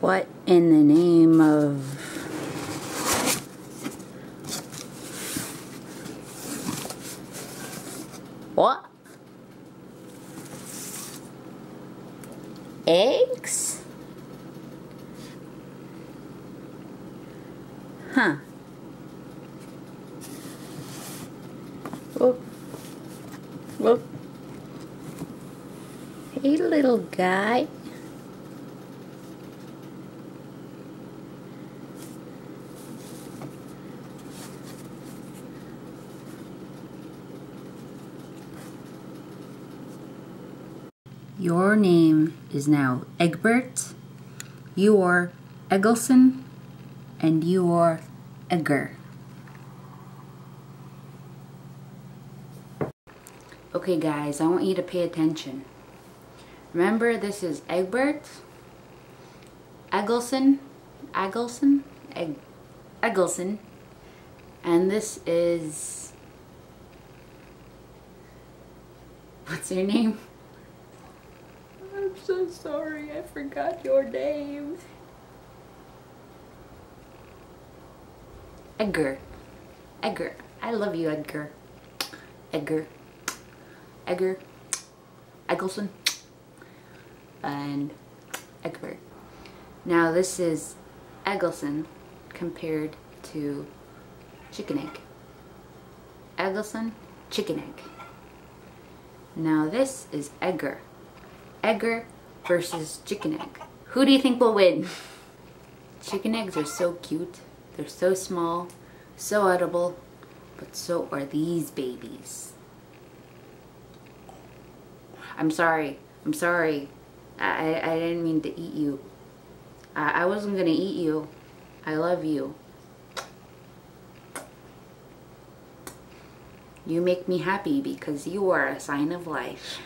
What in the name of... What? Eggs? Huh. Whoop. Whoop. Hey, little guy. Your name is now Eggbert, you are Eggleson, and you are Eggar. Okay guys, I want you to pay attention. Remember, this is Eggbert, Eggleson, and this is... What's your name? I'm so sorry, I forgot your name. Eggar. Eggar. I love you, Eggar. Eggar. Eggar. Eggleson. And Eggbert. Now this is Eggleson compared to chicken egg. Eggleson, chicken egg. Now this is Eggar. Eggar versus chicken egg. Who do you think will win? Chicken eggs are so cute. They're so small, so edible, but so are these babies. I'm sorry. I didn't mean to eat you. I wasn't gonna eat you. I love you. You make me happy because you are a sign of life.